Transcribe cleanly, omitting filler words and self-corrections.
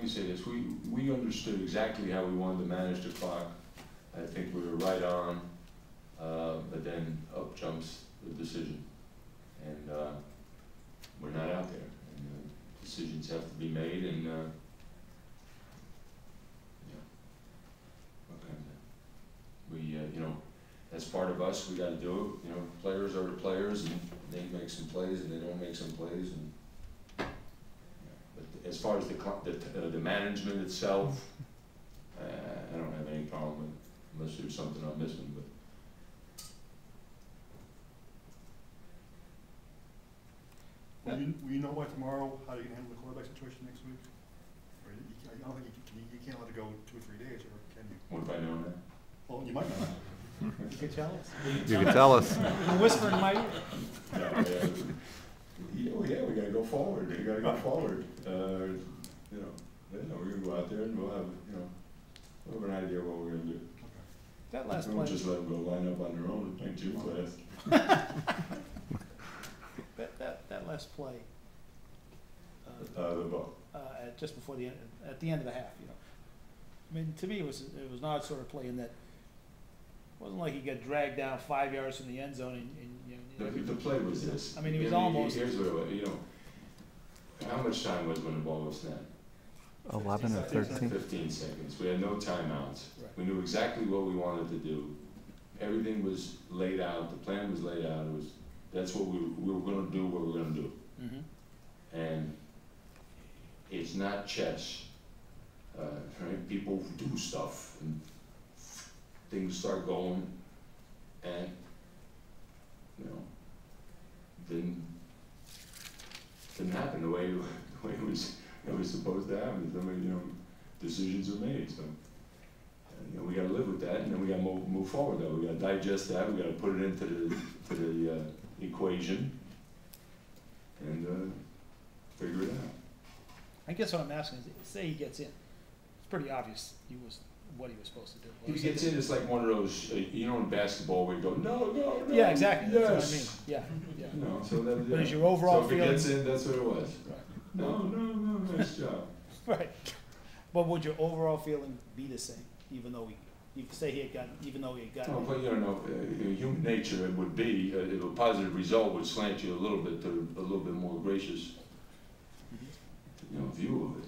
let me say this, we understood exactly how we wanted to manage the clock. I think we were right on, but then up jumps the decision. And we're not out there. And, decisions have to be made, and yeah, okay. We, you know, that's part of us. We got to do it. You know, players are the players, and they make some plays, and they don't make some plays. And yeah. But as far as the management itself, I don't have any problem with it, unless there's something I'm missing, but. Will you know by tomorrow how you handle the quarterback situation next week? Or I don't think you can't let it go 2 or 3 days, or can you? What if I know that? Well, you might not. You can tell us. You can tell us. Whisper in my ear. Yeah, we got to go forward. We got to go forward. You know, we're going to go out there and we'll have, you know, we'll have an idea what we're going to do. Okay. That last one. We'll just let them go line up on their own and play two plays. That last play, just before the end, at the end of the half, you know. I mean, to me, it was an odd sort of play in that it wasn't like he got dragged down 5 yards from the end zone. And you know, the play was this. I mean, he was almost. Here's what it was, you know. How much time was when the ball was snapped? 11 or 13. 15 seconds. We had no timeouts. Right. We knew exactly what we wanted to do. Everything was laid out. The plan was laid out. It was. That's what we were going to do, what we were going to do. Mm-hmm. And it's not chess. Right? People do stuff, and things start going, and, you know, didn't happen the way it was supposed to happen. I mean, you know, decisions are made, so. You know, we got to live with that, and then we got to move forward, though. We got to digest that, we got to put it into the equation and figure it out. I guess what I'm asking is, say he gets in. It's pretty obvious what he was supposed to do. If he gets in, it's like one of those, you know, in basketball where you go, no. Yeah, exactly. Yes. That's what I mean. Yeah. No, so that, but is your overall feeling. So if he gets in, that's what it was. Right. No, nice job. Right. But would your overall feeling be the same, even though even though he had gotten? Well, you know, human nature, it would be a positive result would slant you a little bit to a little bit more gracious, you know, view of it.